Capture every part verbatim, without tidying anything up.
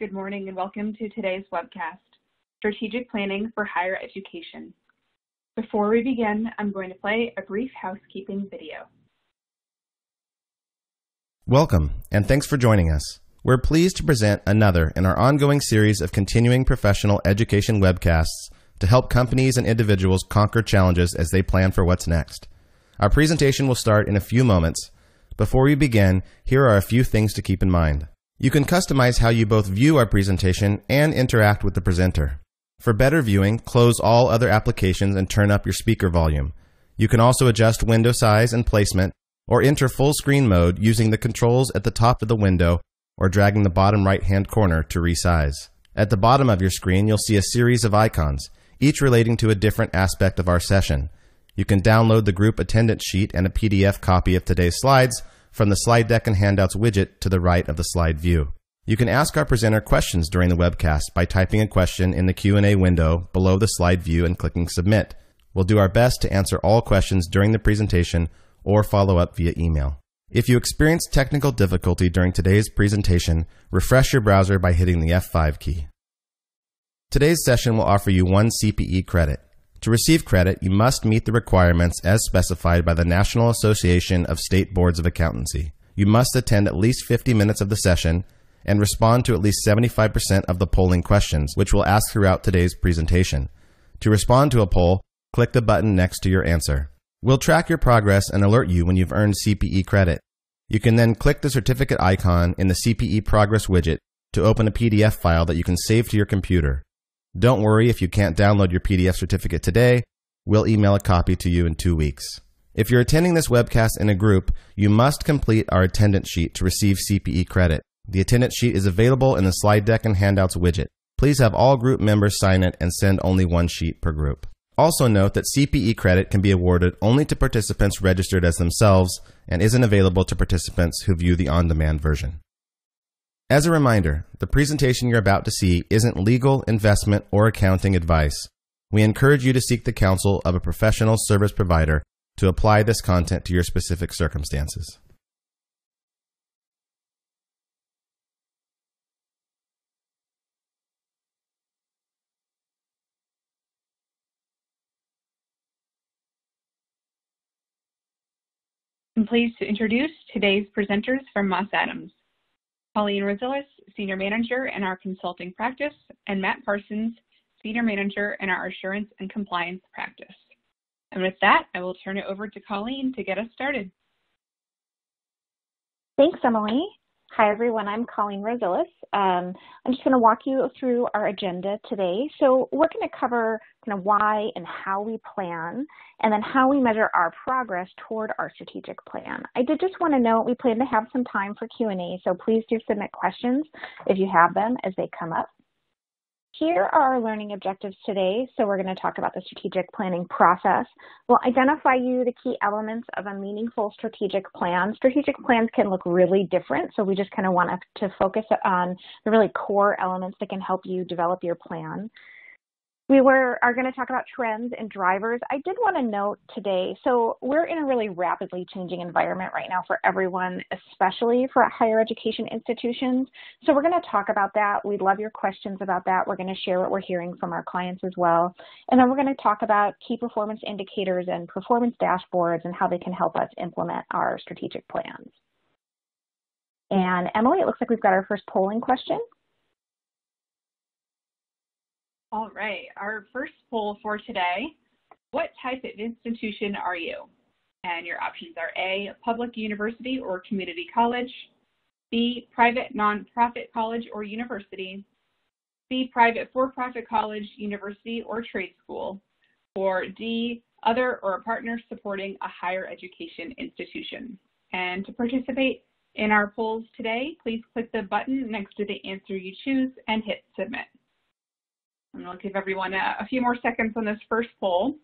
Good morning and welcome to today's webcast, Strategic Planning for Higher Education. Before we begin, I'm going to play a brief housekeeping video. Welcome and thanks for joining us. We're pleased to present another in our ongoing series of continuing professional education webcasts to help companies and individuals conquer challenges as they plan for what's next. Our presentation will start in a few moments. Before we begin, here are a few things to keep in mind. You can customize how you both view our presentation and interact with the presenter. For better viewing, close all other applications and turn up your speaker volume. You can also adjust window size and placement, or enter full screen mode using the controls at the top of the window or dragging the bottom right-hand corner to resize. At the bottom of your screen, you'll see a series of icons, each relating to a different aspect of our session. You can download the group attendance sheet and a P D F copy of today's slides from the slide deck and handouts widget to the right of the slide view. You can ask our presenter questions during the webcast by typing a question in the Q and A window below the slide view and clicking submit. We'll do our best to answer all questions during the presentation or follow up via email. If you experience technical difficulty during today's presentation, refresh your browser by hitting the F five key. Today's session will offer you one C P E credit. To receive credit, you must meet the requirements as specified by the National Association of State Boards of Accountancy. You must attend at least fifty minutes of the session and respond to at least seventy-five percent of the polling questions, which we'll ask throughout today's presentation. To respond to a poll, click the button next to your answer. We'll track your progress and alert you when you've earned C P E credit. You can then click the certificate icon in the C P E progress widget to open a P D F file that you can save to your computer. Don't worry if you can't download your P D F certificate today. We'll email a copy to you in two weeks. If you're attending this webcast in a group, you must complete our attendance sheet to receive C P E credit. The attendance sheet is available in the slide deck and handouts widget. Please have all group members sign it and send only one sheet per group. Also note that C P E credit can be awarded only to participants registered as themselves and isn't available to participants who view the on-demand version. As a reminder, the presentation you're about to see isn't legal, investment, or accounting advice. We encourage you to seek the counsel of a professional service provider to apply this content to your specific circumstances. I'm pleased to introduce today's presenters from Moss Adams. Colleen Rozillis, Senior Manager in our Consulting Practice, and Matt Parsons, Senior Manager in our Assurance and Compliance Practice. And with that, I will turn it over to Colleen to get us started. Thanks, Emily. Hi, everyone. I'm Colleen Rozillis. Um, I'm just going to walk you through our agenda today. So we're going to cover kind of why and how we plan, and then how we measure our progress toward our strategic plan. I did just want to note we plan to have some time for Q and A, so please do submit questions if you have them as they come up. Here are our learning objectives today. So we're going to talk about the strategic planning process. We'll identify you the key elements of a meaningful strategic plan. Strategic plans can look really different, so we just kind of want to focus on the really core elements that can help you develop your plan. We were, are going to talk about trends and drivers. I did want to note today, so we're in a really rapidly changing environment right now for everyone, especially for higher education institutions. So we're going to talk about that. We'd love your questions about that. We're going to share what we're hearing from our clients as well. And then we're going to talk about key performance indicators and performance dashboards and how they can help us implement our strategic plans. And Emily, it looks like we've got our first polling question. All right, our first poll for today, what type of institution are you? And your options are A, public university or community college, B, private nonprofit college or university, C, private for-profit college, university, or trade school, or D, other or a partner supporting a higher education institution. And to participate in our polls today, please click the button next to the answer you choose and hit submit. And I'll give everyone a, a few more seconds on this first poll.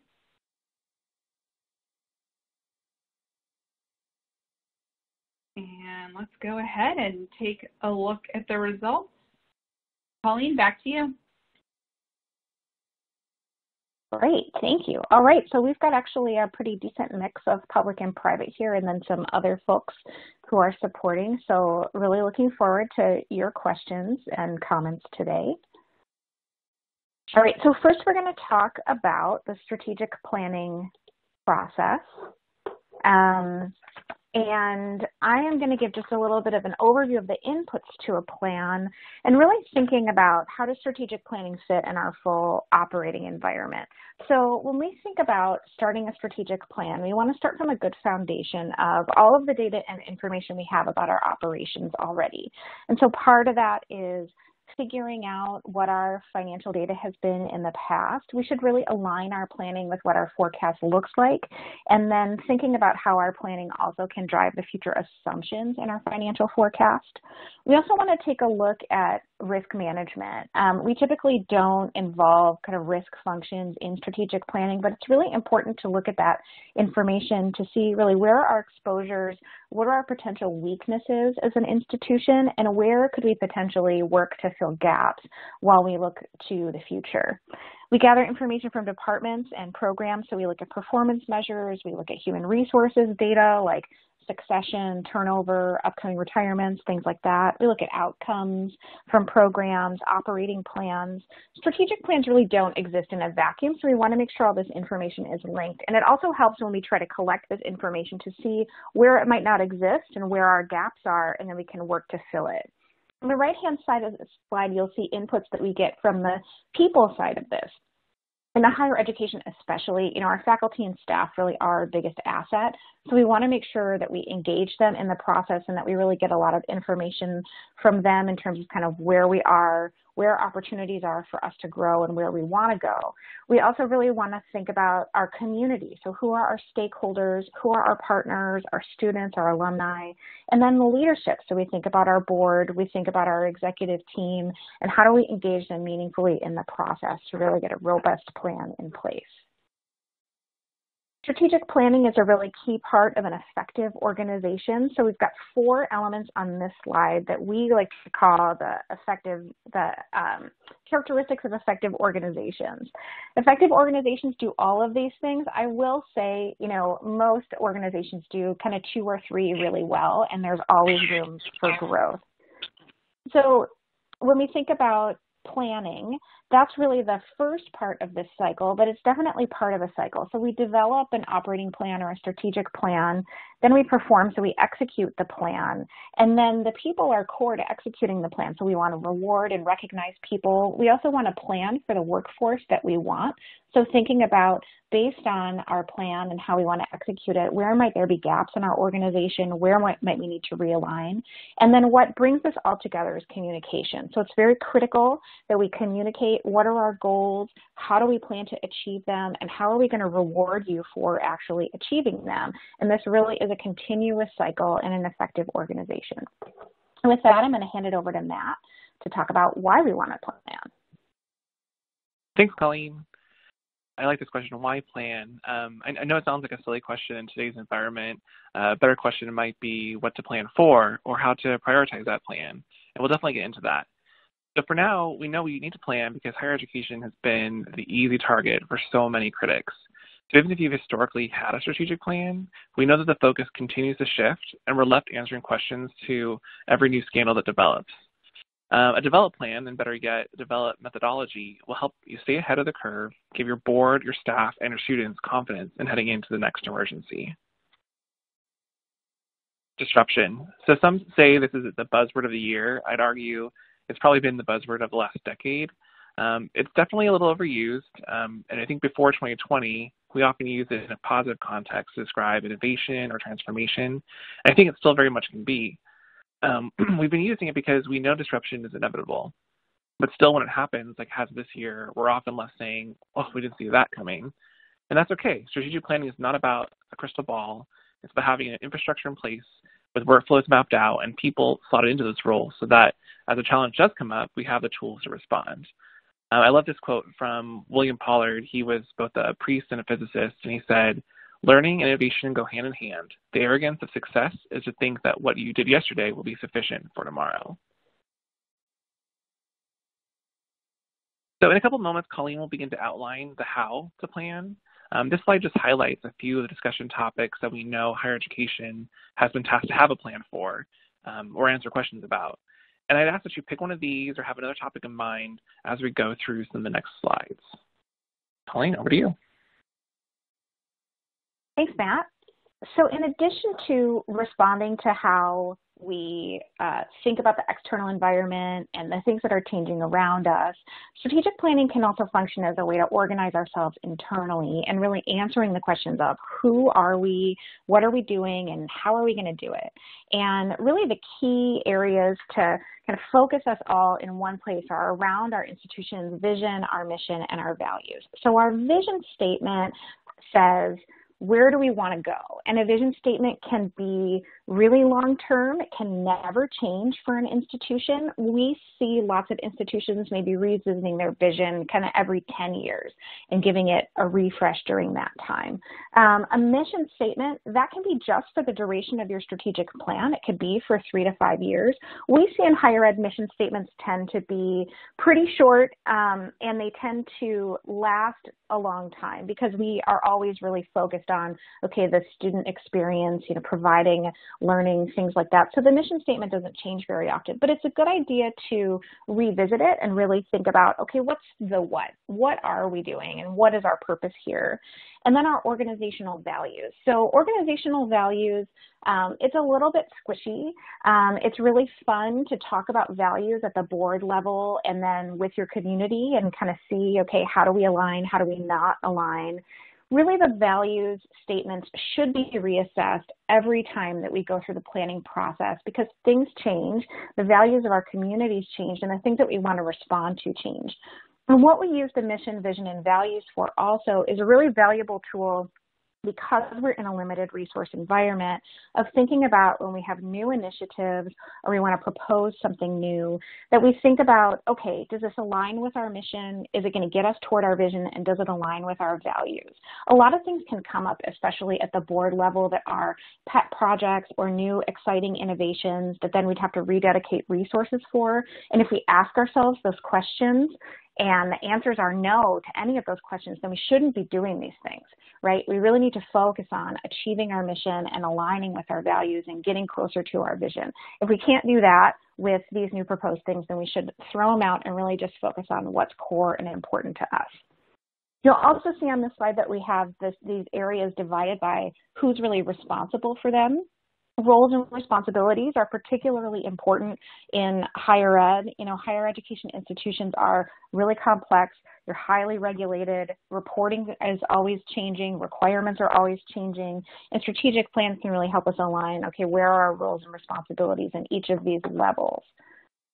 And let's go ahead and take a look at the results. Colleen, back to you. Great, thank you. All right, so we've got actually a pretty decent mix of public and private here, and then some other folks who are supporting. So really looking forward to your questions and comments today. All right, so first we're going to talk about the strategic planning process. Um, and I am going to give just a little bit of an overview of the inputs to a plan and really thinking about how does strategic planning fit in our full operating environment. So when we think about starting a strategic plan, we want to start from a good foundation of all of the data and information we have about our operations already. And so part of that is figuring out what our financial data has been in the past. We should really align our planning with what our forecast looks like, and then thinking about how our planning also can drive the future assumptions in our financial forecast. We also want to take a look at risk management. Um, we typically don't involve kind of risk functions in strategic planning, but it's really important to look at that information to see really where are our exposures, what are our potential weaknesses as an institution, and where could we potentially work to fill gaps while we look to the future. We gather information from departments and programs, so we look at performance measures, we look at human resources data like succession, turnover, upcoming retirements, things like that. We look at outcomes from programs, operating plans. Strategic plans really don't exist in a vacuum, so we want to make sure all this information is linked. And it also helps when we try to collect this information to see where it might not exist and where our gaps are, and then we can work to fill it. On the right-hand side of the slide, you'll see inputs that we get from the people side of this. In the higher education especially, you know, our faculty and staff really are our biggest asset. So we want to make sure that we engage them in the process and that we really get a lot of information from them in terms of kind of where we are, where opportunities are for us to grow, and where we want to go. We also really want to think about our community. So who are our stakeholders, who are our partners, our students, our alumni, and then the leadership. So we think about our board, we think about our executive team, and how do we engage them meaningfully in the process to really get a robust plan in place. Strategic planning is a really key part of an effective organization. So we've got four elements on this slide that we like to call the effective, the um, characteristics of effective organizations. Effective organizations do all of these things. I will say, you know, most organizations do kind of two or three really well, and there's always room for growth. So when we think about planning, that's really the first part of this cycle, but it's definitely part of a cycle. So we develop an operating plan or a strategic plan, then we perform, so we execute the plan, and then the people are core to executing the plan. So we want to reward and recognize people. We also want to plan for the workforce that we want. So thinking about, based on our plan and how we want to execute it, where might there be gaps in our organization? Where might, might we need to realign? And then what brings this all together is communication. So it's very critical that we communicate what are our goals, how do we plan to achieve them, and how are we going to reward you for actually achieving them? And this really is a continuous cycle in an effective organization. And with that, I'm going to hand it over to Matt to talk about why we want to plan. Thanks, Colleen. I like this question, why plan? Um, I, I know it sounds like a silly question in today's environment. Uh, a better question might be what to plan for or how to prioritize that plan. And we'll definitely get into that. So for now, we know we need to plan because higher education has been the easy target for so many critics. So even if you've historically had a strategic plan, we know that the focus continues to shift and we're left answering questions to every new scandal that develops. Uh, a developed plan, and better yet, a developed methodology, will help you stay ahead of the curve, give your board, your staff, and your students confidence in heading into the next emergency. Disruption. So some say this is the buzzword of the year. I'd argue it's probably been the buzzword of the last decade. Um, it's definitely a little overused, um, and I think before twenty twenty, we often use it in a positive context to describe innovation or transformation. I think it still very much can be. Um, we've been using it because we know disruption is inevitable, but still when it happens, like as this year, we're often left saying, oh, we didn't see that coming. And that's okay. Strategic planning is not about a crystal ball. It's about having an infrastructure in place with workflows mapped out and people slotted into this role so that as a challenge does come up, we have the tools to respond. Uh, I love this quote from William Pollard. He was both a priest and a physicist, and he said, learning and innovation go hand in hand. The arrogance of success is to think that what you did yesterday will be sufficient for tomorrow. So in a couple of moments, Colleen will begin to outline the how to plan. Um, this slide just highlights a few of the discussion topics that we know higher education has been tasked to have a plan for um, or answer questions about. And I'd ask that you pick one of these or have another topic in mind as we go through some of the next slides. Colleen, over to you. Thanks, Matt. So in addition to responding to how we uh, think about the external environment and the things that are changing around us, strategic planning can also function as a way to organize ourselves internally and really answering the questions of who are we, what are we doing, and how are we going to do it? And really the key areas to kind of focus us all in one place are around our institution's vision, our mission, and our values. So our vision statement says, where do we want to go? And a vision statement can be really long-term. It can never change for an institution. We see lots of institutions maybe revisiting their vision kind of every ten years and giving it a refresh during that time. Um, a mission statement, that can be just for the duration of your strategic plan. It could be for three to five years. We see in higher ed mission statements tend to be pretty short, um, and they tend to last a long time because we are always really focused on, okay, the student experience, you know, providing learning, things like that. So the mission statement doesn't change very often, but it's a good idea to revisit it and really think about, okay, what's the what? What are we doing and what is our purpose here? And then our organizational values. So organizational values, um, it's a little bit squishy. Um, it's really fun to talk about values at the board level and then with your community and kind of see, okay, how do we align? How do we not align? Really, the values statements should be reassessed every time that we go through the planning process because things change, the values of our communities change, and the things that we want to respond to change. And what we use the mission, vision, and values for also is a really valuable tool because we're in a limited resource environment of thinking about when we have new initiatives or we want to propose something new, that we think about, okay, does this align with our mission? Is it going to get us toward our vision? And does it align with our values? A lot of things can come up, especially at the board level, that are pet projects or new exciting innovations that then we'd have to rededicate resources for. And if we ask ourselves those questions, and the answers are no to any of those questions, then we shouldn't be doing these things, right? We really need to focus on achieving our mission and aligning with our values and getting closer to our vision. If we can't do that with these new proposed things, then we should throw them out and really just focus on what's core and important to us. You'll also see on this slide that we have this, these areas divided by who's really responsible for them. Roles and responsibilities are particularly important in higher ed. You know, higher education institutions are really complex. They're highly regulated. Reporting is always changing. Requirements are always changing. And strategic plans can really help us align, okay, where are our roles and responsibilities in each of these levels?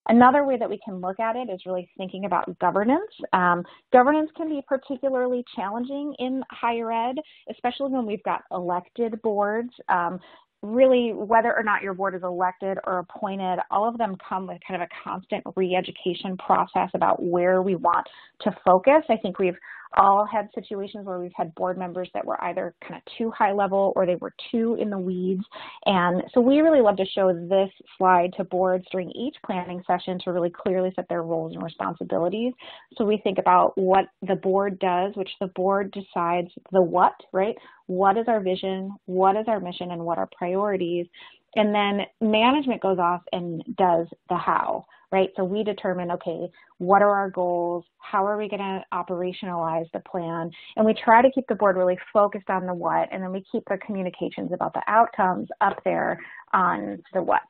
Another way that we can look at it is really thinking about governance. Um, governance can be particularly challenging in higher ed, especially when we've got elected boards. Um, Really, whether or not your board is elected or appointed, all of them come with kind of a constant re-education process about where we want to focus. I think we've all had situations where we've had board members that were either kind of too high level or they were too in the weeds. And so we really love to show this slide to boards during each planning session to really clearly set their roles and responsibilities. So we think about what the board does, which the board decides the what, right? What is our vision? What is our mission? And what are priorities? And then management goes off and does the how, right? So we determine, okay, what are our goals? How are we going to operationalize the plan? And we try to keep the board really focused on the what, and then we keep the communications about the outcomes up there on the what.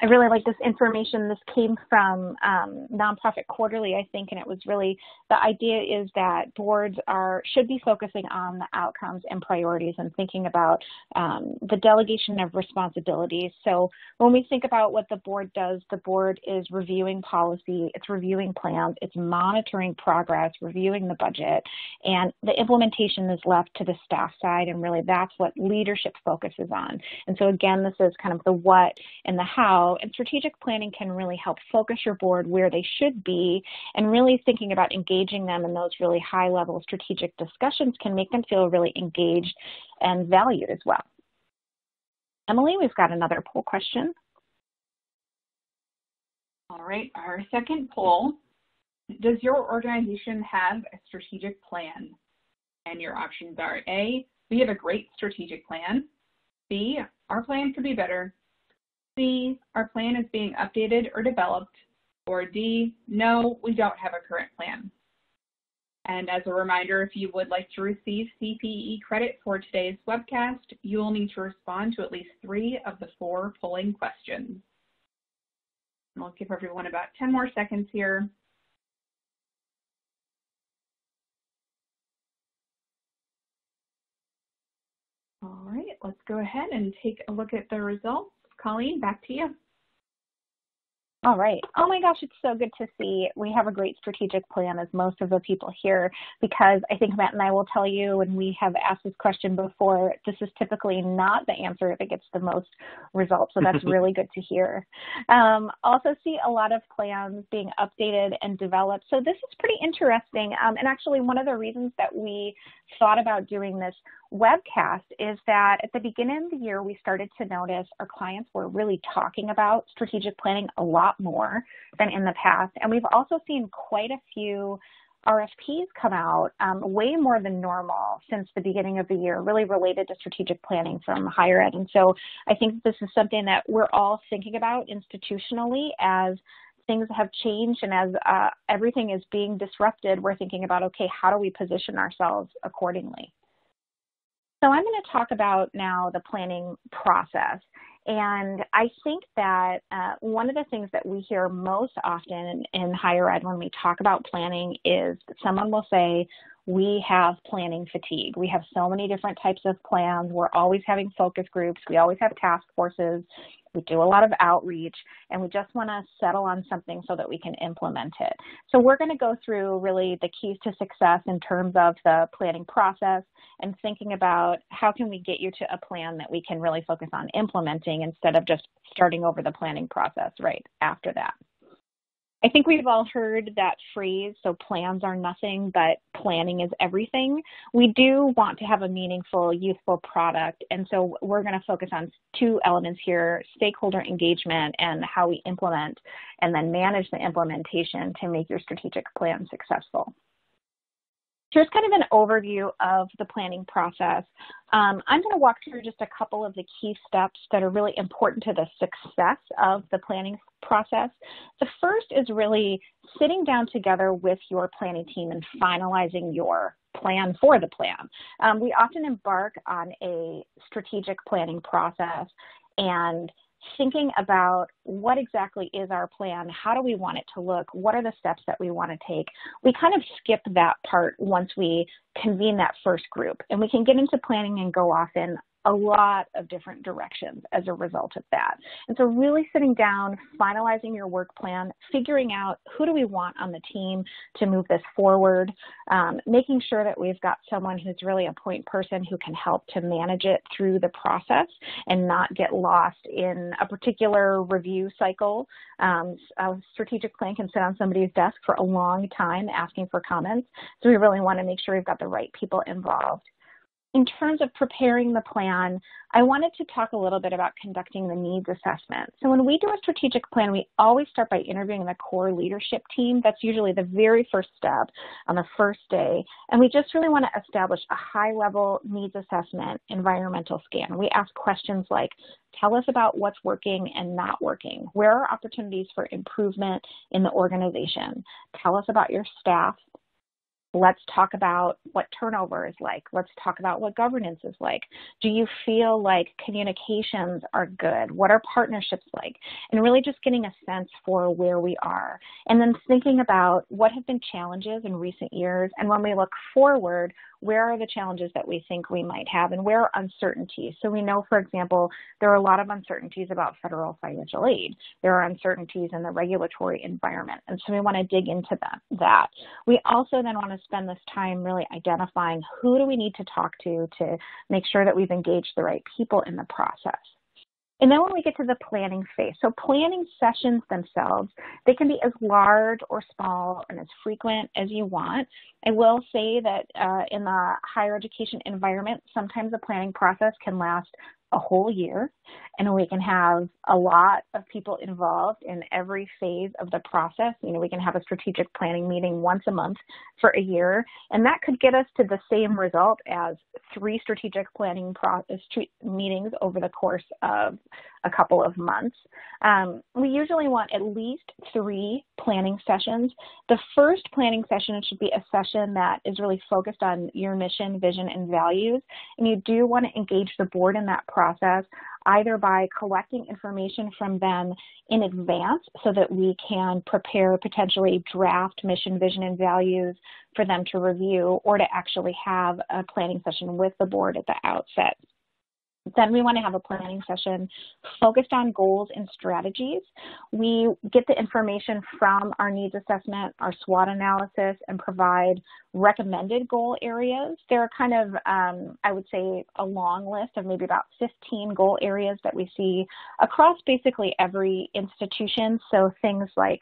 I really like this information. This came from um, Nonprofit Quarterly, I think, and it was really, the idea is that boards are should be focusing on the outcomes and priorities and thinking about um, the delegation of responsibilities. So when we think about what the board does, the board is reviewing policy, it's reviewing plans, it's monitoring progress, reviewing the budget, and the implementation is left to the staff side, and really that's what leadership focuses on. And so again, this is kind of the what and the how. And strategic planning can really help focus your board where they should be, and really thinking about engaging them in those really high-level strategic discussions can make them feel really engaged and valued as well. Emily, we've got another poll question. All right, our second poll does your organization have a strategic plan? And your options are A, we have a great strategic plan. B, our plan could be better. C, our plan is being updated or developed. Or D, no, we don't have a current plan. And as a reminder, if you would like to receive C P E credit for today's webcast, you will need to respond to at least three of the four polling questions. And I'll give everyone about ten more seconds here. All right, let's go ahead and take a look at the results. Colleen, back to you. All right. Oh my gosh, it's so good to see. We have a great strategic plan, as most of the people here, because I think Matt and I will tell you, when we have asked this question before, this is typically not the answer that gets the most results. So that's really good to hear. Um, also see a lot of plans being updated and developed. So this is pretty interesting. Um, and actually, one of the reasons that we thought about doing this webcast is that at the beginning of the year, we started to notice our clients were really talking about strategic planning a lot more than in the past. And we've also seen quite a few R F Ps come out, um, way more than normal since the beginning of the year, really related to strategic planning from higher ed. And so I think this is something that we're all thinking about institutionally as things have changed, and as uh, everything is being disrupted, we're thinking about, okay, how do we position ourselves accordingly? So I'm going to talk about now the planning process. And I think that uh, one of the things that we hear most often in, in higher ed when we talk about planning is someone will say, we have planning fatigue. We have so many different types of plans. We're always having focus groups. We always have task forces. We do a lot of outreach, and we just want to settle on something so that we can implement it. So we're going to go through really the keys to success in terms of the planning process and thinking about how can we get you to a plan that we can really focus on implementing instead of just starting over the planning process right after that. I think we've all heard that phrase, so plans are nothing, but planning is everything. We do want to have a meaningful, useful product, and so we're going to focus on two elements here, stakeholder engagement and how we implement, and then manage the implementation to make your strategic plan successful. Here's kind of an overview of the planning process. Um, I'm going to walk through just a couple of the key steps that are really important to the success of the planning process. The first is really sitting down together with your planning team and finalizing your plan for the plan. Um, we often embark on a strategic planning process and thinking about what exactly is our plan, how do we want it to look, what are the steps that we want to take. We kind of skip that part once we convene that first group, and we can get into planning and go off in a lot of different directions as a result of that. And so really sitting down, finalizing your work plan, figuring out who do we want on the team to move this forward, um, making sure that we've got someone who's really a point person who can help to manage it through the process and not get lost in a particular review cycle. Um, a strategic plan can sit on somebody's desk for a long time asking for comments, so we really want to make sure we've got the right people involved. In terms of preparing the plan, I wanted to talk a little bit about conducting the needs assessment. So when we do a strategic plan, we always start by interviewing the core leadership team. That's usually the very first step on the first day. And we just really want to establish a high-level needs assessment environmental scan. We ask questions like, tell us about what's working and not working. Where are opportunities for improvement in the organization? Tell us about your staff. Let's talk about what turnover is like. Let's talk about what governance is like. Do you feel like communications are good? What are partnerships like? And really just getting a sense for where we are. And then thinking about what have been challenges in recent years. And when we look forward, where are the challenges that we think we might have? And where are uncertainties? So we know, for example, there are a lot of uncertainties about federal financial aid. There are uncertainties in the regulatory environment. And so we want to dig into that. We also then want to spend this time really identifying who do we need to talk to to make sure that we've engaged the right people in the process. And then when we get to the planning phase, so planning sessions themselves, they can be as large or small and as frequent as you want. I will say that uh, in the higher education environment, sometimes the planning process can last a whole year, and we can have a lot of people involved in every phase of the process. You know, we can have a strategic planning meeting once a month for a year, and that could get us to the same result as three strategic planning process meetings over the course of a couple of months. Um, we usually want at least three planning sessions. The first planning session should be a session that is really focused on your mission, vision, and values, and you do want to engage the board in that process, either by collecting information from them in advance so that we can prepare potentially draft mission, vision, and values for them to review, or to actually have a planning session with the board at the outset. Then we want to have a planning session focused on goals and strategies. We get the information from our needs assessment, our SWOT analysis, and provide recommended goal areas. There are kind of, um, I would say, a long list of maybe about fifteen goal areas that we see across basically every institution. So things like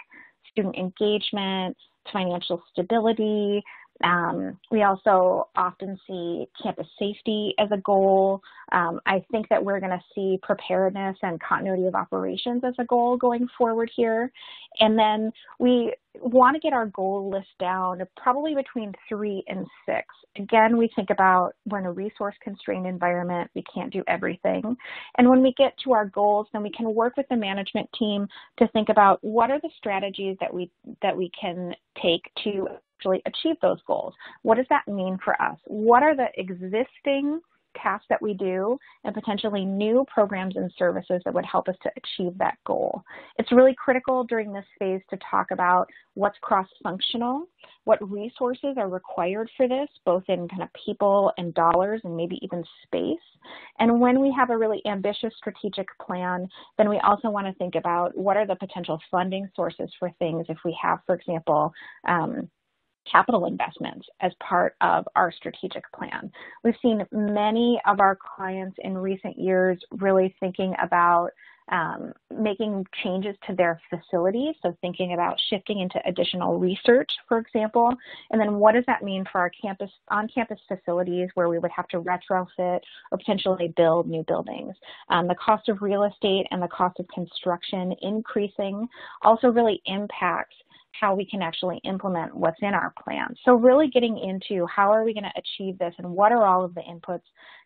student engagement, financial stability. Um, we also often see campus safety as a goal. Um, I think that we're going to see preparedness and continuity of operations as a goal going forward here. And then we want to get our goal list down probably between three and six. Again, we think about we're in a resource-constrained environment. We can't do everything. And when we get to our goals, then we can work with the management team to think about what are the strategies that we, that we can take to actually achieve those goals. What does that mean for us? What are the existing tasks that we do and potentially new programs and services that would help us to achieve that goal? It's really critical during this phase to talk about what's cross-functional, what resources are required for this, both in kind of people and dollars and maybe even space. And when we have a really ambitious strategic plan, then we also want to think about what are the potential funding sources for things if we have, for example, um, capital investments as part of our strategic plan. We've seen many of our clients in recent years really thinking about um, making changes to their facilities, so thinking about shifting into additional research, for example, and then what does that mean for our campus, on-campus facilities where we would have to retrofit or potentially build new buildings. Um, the cost of real estate and the cost of construction increasing also really impacts how we can actually implement what's in our plan. So really getting into how are we going to achieve this and what are all of the inputs.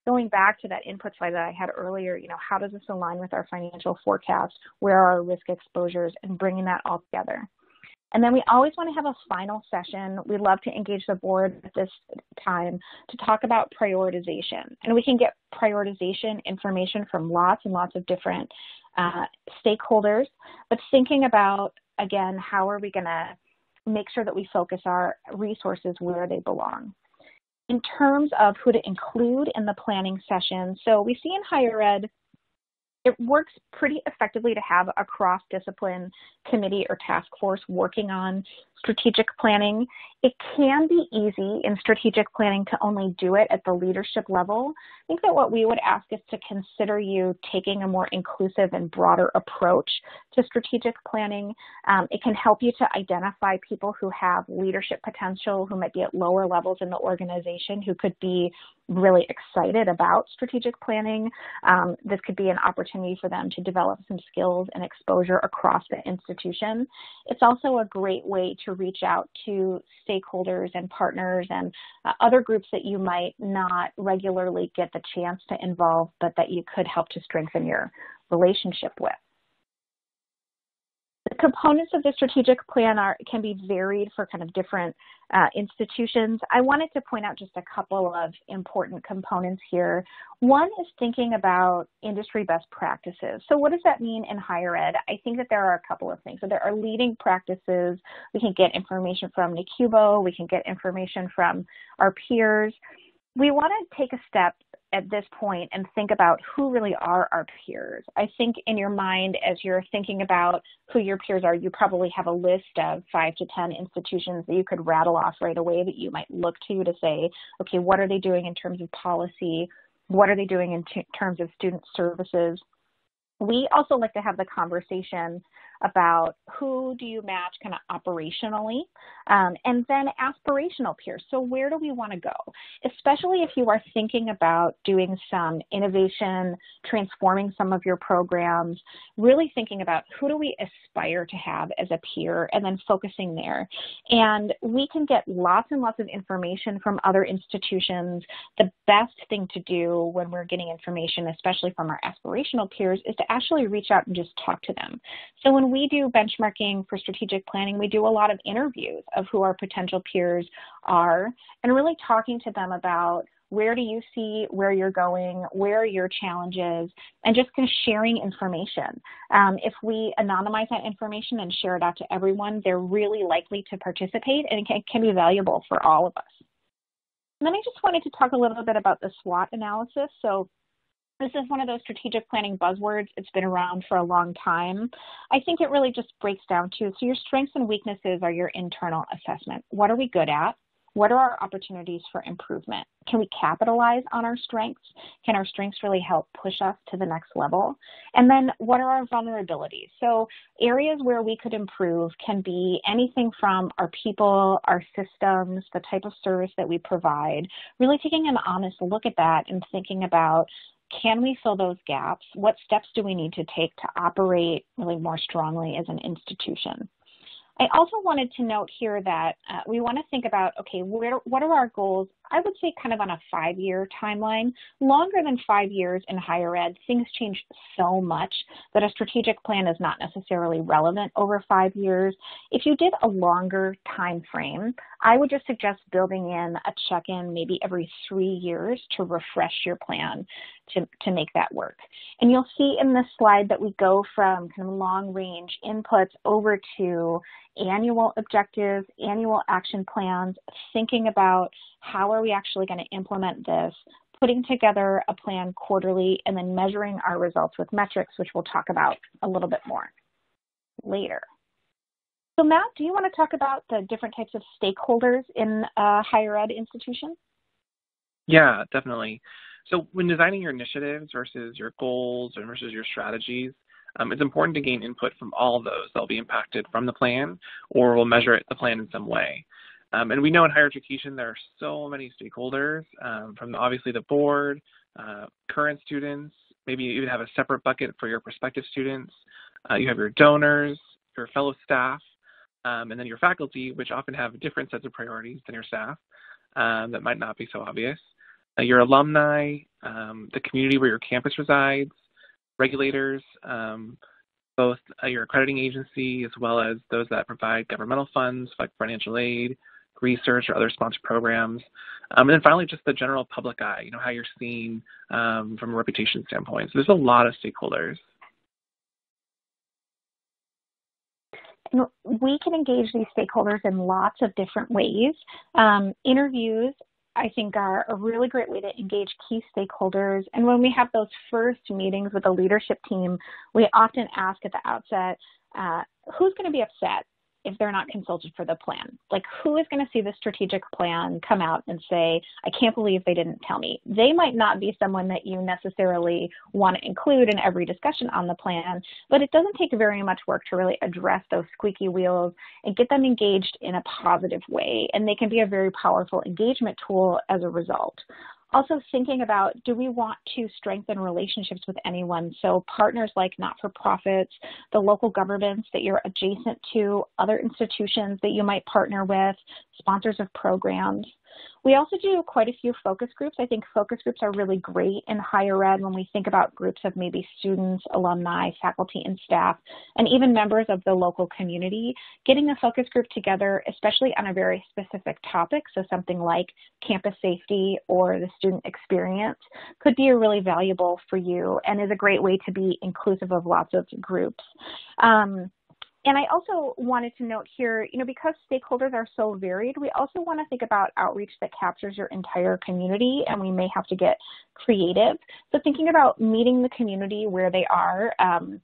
Going back to that input slide that I had earlier, you know, how does this align with our financial forecast? Where are our risk exposures? And bringing that all together. And then we always want to have a final session. We love to engage the board at this time to talk about prioritization. And we can get prioritization information from lots and lots of different uh, stakeholders, but thinking about, again, how are we going to make sure that we focus our resources where they belong? In terms of who to include in the planning session, so we see in higher ed, it works pretty effectively to have a cross-discipline committee or task force working on strategic planning. It can be easy in strategic planning to only do it at the leadership level. I think that what we would ask is to consider you taking a more inclusive and broader approach to strategic planning. Um, it can help you to identify people who have leadership potential, who might be at lower levels in the organization, who could be really excited about strategic planning. Um, this could be an opportunity for them to develop some skills and exposure across the institution. It's also a great way to reach out to stakeholders and partners and uh, other groups that you might not regularly get the chance to involve, but that you could help to strengthen your relationship with. The components of the strategic plan are, can be varied for kind of different uh, institutions. I wanted to point out just a couple of important components here. One is thinking about industry best practices. So what does that mean in higher ed? I think that there are a couple of things. So there are leading practices. We can get information from NACUBO. We can get information from our peers. We want to take a step at this point and think about who really are our peers. I think in your mind, as you're thinking about who your peers are, you probably have a list of five to ten institutions that you could rattle off right away that you might look to to say, okay, what are they doing in terms of policy? What are they doing in terms of student services? We also like to have the conversation about who do you match kind of operationally, um, and then aspirational peers. So where do we want to go? Especially if you are thinking about doing some innovation, transforming some of your programs, really thinking about who do we aspire to have as a peer and then focusing there. And we can get lots and lots of information from other institutions. The best thing to do when we're getting information, especially from our aspirational peers, is to actually reach out and just talk to them. So when we do benchmarking for strategic planning, we do a lot of interviews of who our potential peers are and really talking to them about where do you see where you're going, where are your challenges, and just kind of sharing information. Um, if we anonymize that information and share it out to everyone, they're really likely to participate, and it can, can be valuable for all of us. And then I just wanted to talk a little bit about the SWOT analysis. So this is one of those strategic planning buzzwords. It's been around for a long time. I think it really just breaks down to, so your strengths and weaknesses are your internal assessment. What are we good at? What are our opportunities for improvement? Can we capitalize on our strengths? Can our strengths really help push us to the next level? And then what are our vulnerabilities? So areas where we could improve can be anything from our people, our systems, the type of service that we provide, really taking an honest look at that and thinking about, can we fill those gaps? What steps do we need to take to operate really more strongly as an institution? I also wanted to note here that uh, we want to think about, okay, where, what are our goals? I would say kind of on a five-year timeline. Longer than five years in higher ed, things change so much that a strategic plan is not necessarily relevant over five years. If you did a longer time frame, I would just suggest building in a check-in maybe every three years to refresh your plan to, to make that work. And you'll see in this slide that we go from kind of long-range inputs over to annual objectives, annual action plans, thinking about how are we actually going to implement this, putting together a plan quarterly, and then measuring our results with metrics, which we'll talk about a little bit more later. So Matt, do you want to talk about the different types of stakeholders in a higher ed institution? Yeah, definitely. So when designing your initiatives versus your goals and versus your strategies, Um, it's important to gain input from all of those that will be impacted from the plan or will measure the plan in some way. Um, and we know in higher education there are so many stakeholders, um, from obviously the board, uh, current students, maybe you even have a separate bucket for your prospective students. Uh, you have your donors, your fellow staff, um, and then your faculty, which often have different sets of priorities than your staff um, that might not be so obvious. Uh, your alumni, um, the community where your campus resides, regulators, um, both uh, your accrediting agency as well as those that provide governmental funds like financial aid, research, or other sponsored programs. Um, and then finally, just the general public eye, you know, how you're seen um, from a reputation standpoint. So there's a lot of stakeholders. And we can engage these stakeholders in lots of different ways. Um, interviews, I think, are a really great way to engage key stakeholders. And when we have those first meetings with the leadership team, we often ask at the outset, uh, who's going to be upset if they're not consulted for the plan? Like, who is going to see the strategic plan come out and say, I can't believe they didn't tell me? They might not be someone that you necessarily want to include in every discussion on the plan, but it doesn't take very much work to really address those squeaky wheels and get them engaged in a positive way. And they can be a very powerful engagement tool as a result. Also thinking about, do we want to strengthen relationships with anyone? So partners like not-for-profits, the local governments that you're adjacent to, other institutions that you might partner with, sponsors of programs. We also do quite a few focus groups. I think focus groups are really great in higher ed when we think about groups of maybe students, alumni, faculty, and staff, and even members of the local community. Getting a focus group together, especially on a very specific topic, so something like campus safety or the student experience, could be really valuable for you and is a great way to be inclusive of lots of groups. Um, And I also wanted to note here, you know, because stakeholders are so varied, we also want to think about outreach that captures your entire community, and we may have to get creative. So thinking about meeting the community where they are, um,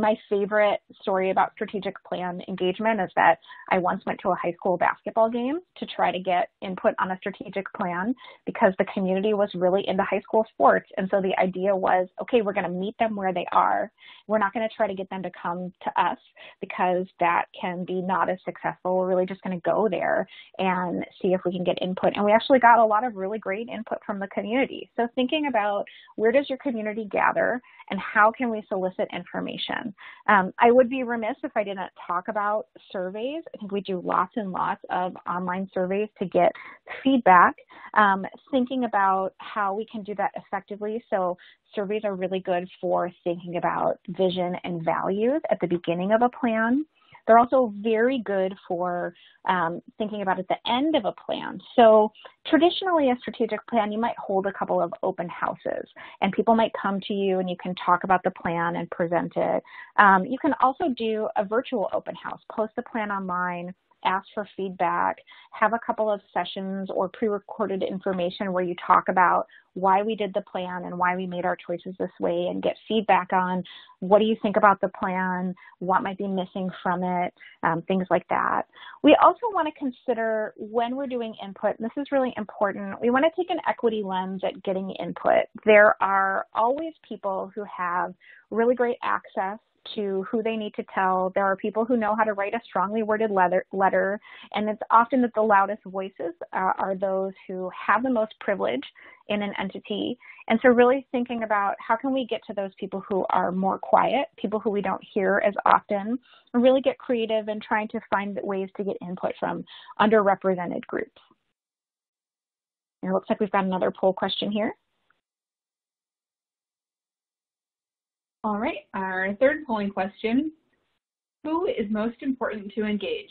My favorite story about strategic plan engagement is that I once went to a high school basketball game to try to get input on a strategic plan because the community was really into high school sports. And so the idea was, okay, we're going to meet them where they are. We're not going to try to get them to come to us because that can be not as successful. We're really just going to go there and see if we can get input. And we actually got a lot of really great input from the community. So thinking about where does your community gather and how can we solicit information? Um, I would be remiss if I didn't talk about surveys. I think we do lots and lots of online surveys to get feedback, um, thinking about how we can do that effectively. So surveys are really good for thinking about vision and values at the beginning of a plan. They're also very good for um, thinking about at the end of a plan. So traditionally, a strategic plan, you might hold a couple of open houses, and people might come to you, and you can talk about the plan and present it. Um, you can also do a virtual open house, post the plan online, ask for feedback, have a couple of sessions or pre-recorded information where you talk about why we did the plan and why we made our choices this way and get feedback on what do you think about the plan, what might be missing from it, um, things like that. We also want to consider when we're doing input, and this is really important, we want to take an equity lens at getting input. There are always people who have really great access to who they need to tell. There are people who know how to write a strongly worded letter, letter and it's often that the loudest voices uh, are those who have the most privilege in an entity. And so really thinking about how can we get to those people who are more quiet, people who we don't hear as often, and really get creative in trying to find ways to get input from underrepresented groups. And it looks like we've got another poll question here. All right, our third polling question, who is most important to engage?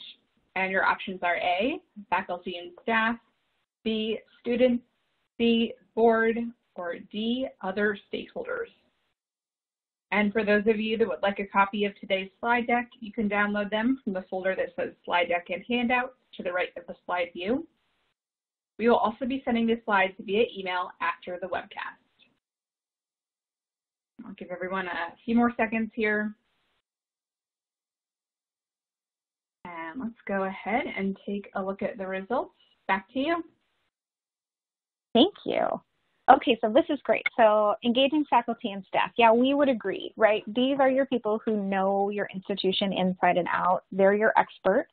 And your options are A, faculty and staff, B, students, C, board, or D, other stakeholders. And for those of you that would like a copy of today's slide deck, you can download them from the folder that says slide deck and handouts to the right of the slide view. We will also be sending the slides via email after the webcast. I'll give everyone a few more seconds here. And let's go ahead and take a look at the results. Back to you. Thank you. Okay, so this is great. So engaging faculty and staff. Yeah, we would agree, right? These are your people who know your institution inside and out. They're your experts.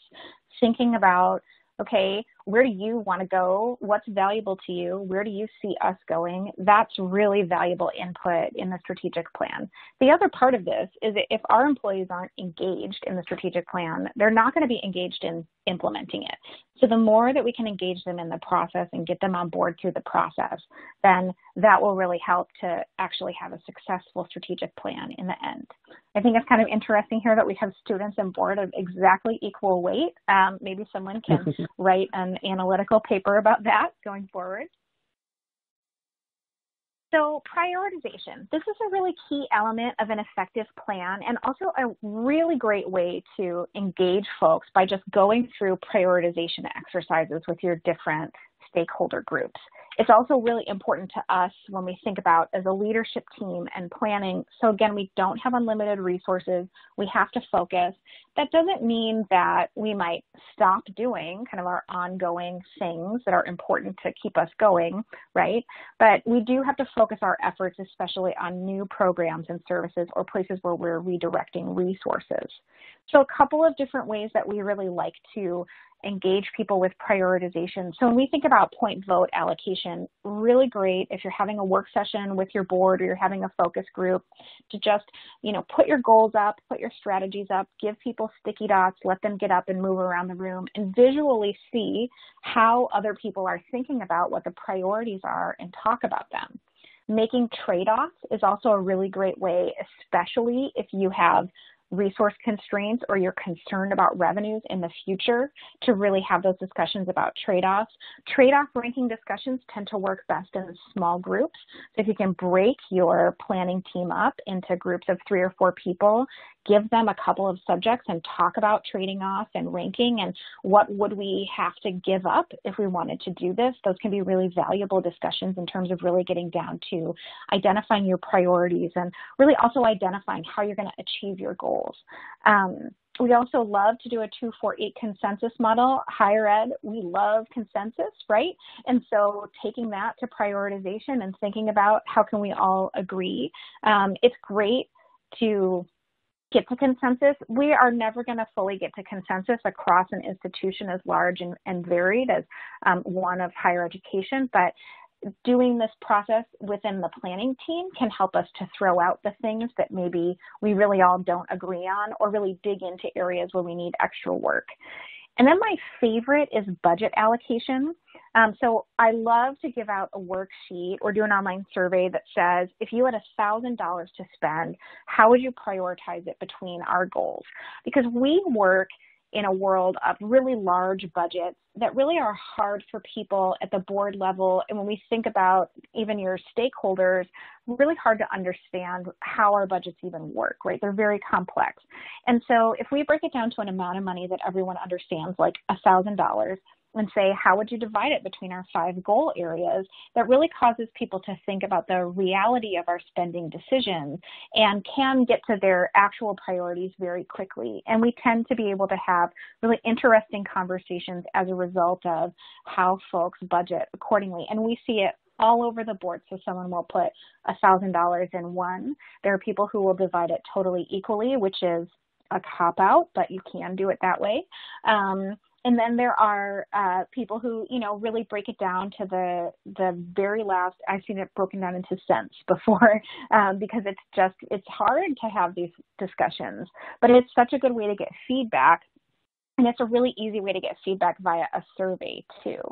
Thinking about, okay, where do you want to go? What's valuable to you? Where do you see us going? That's really valuable input in the strategic plan. The other part of this is that if our employees aren't engaged in the strategic plan, they're not going to be engaged in implementing it. So the more that we can engage them in the process and get them on board through the process, then that will really help to actually have a successful strategic plan in the end. I think it's kind of interesting here that we have students and board of exactly equal weight. Um, maybe someone can write an analytical paper about that going forward. So prioritization, this is a really key element of an effective plan and also a really great way to engage folks by just going through prioritization exercises with your different stakeholder groups. It's also really important to us when we think about as a leadership team and planning. So again, we don't have unlimited resources. We have to focus. That doesn't mean that we might stop doing kind of our ongoing things that are important to keep us going, right? But we do have to focus our efforts, especially on new programs and services or places where we're redirecting resources. So a couple of different ways that we really like to engage people with prioritization. So when we think about point vote allocation, really great if you're having a work session with your board or you're having a focus group to just, you know, put your goals up, put your strategies up, give people sticky dots, let them get up and move around the room and visually see how other people are thinking about what the priorities are and talk about them. Making trade-offs is also a really great way, especially if you have resource constraints or you're concerned about revenues in the future, to really have those discussions about trade-offs. Trade-off ranking discussions tend to work best in small groups. So if you can break your planning team up into groups of three or four people, give them a couple of subjects and talk about trading off and ranking and what would we have to give up if we wanted to do this. Those can be really valuable discussions in terms of really getting down to identifying your priorities and really also identifying how you're going to achieve your goals schools. Um, we also love to do a two four eight consensus model. Higher ed, we love consensus, right? And so taking that to prioritization and thinking about how can we all agree. Um, it's great to get to consensus. We are never going to fully get to consensus across an institution as large and, and varied as um, one of higher education, but doing this process within the planning team can help us to throw out the things that maybe we really all don't agree on, or really dig into areas where we need extra work. And then my favorite is budget allocation. Um, so I love to give out a worksheet or do an online survey that says, if you had one thousand dollars to spend, how would you prioritize it between our goals? Because we work in a world of really large budgets that really are hard for people at the board level. And when we think about even your stakeholders, really hard to understand how our budgets even work, right? They're very complex. And so if we break it down to an amount of money that everyone understands, like one thousand dollars, and say, how would you divide it between our five goal areas? That really causes people to think about the reality of our spending decisions and can get to their actual priorities very quickly. And we tend to be able to have really interesting conversations as a result of how folks budget accordingly. And we see it all over the board. So someone will put one thousand dollars in one. There are people who will divide it totally equally, which is a cop-out, but you can do it that way. Um, And then there are uh, people who, you know, really break it down to the the very last. I've seen it broken down into cents before, um, because it's just, it's hard to have these discussions. But it's such a good way to get feedback, and it's a really easy way to get feedback via a survey too.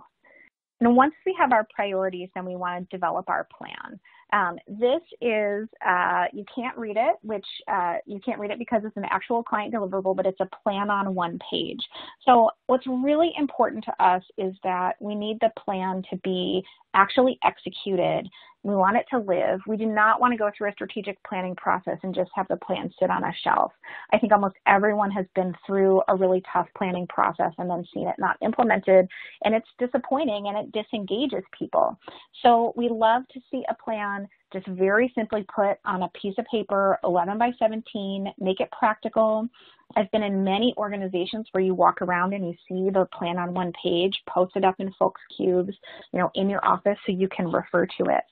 And once we have our priorities, then we want to develop our plan. Um, this is, uh, you can't read it, which uh, you can't read it because it's an actual client deliverable, but it's a plan on one page. So what's really important to us is that we need the plan to be actually executed. We want it to live. We do not want to go through a strategic planning process and just have the plan sit on a shelf. I think almost everyone has been through a really tough planning process and then seen it not implemented, and it's disappointing and it disengages people. So we love to see a plan just very simply put on a piece of paper, eleven by seventeen, make it practical. I've been in many organizations where you walk around and you see the plan on one page, post it up in folks' cubes, you know, in your office so you can refer to it.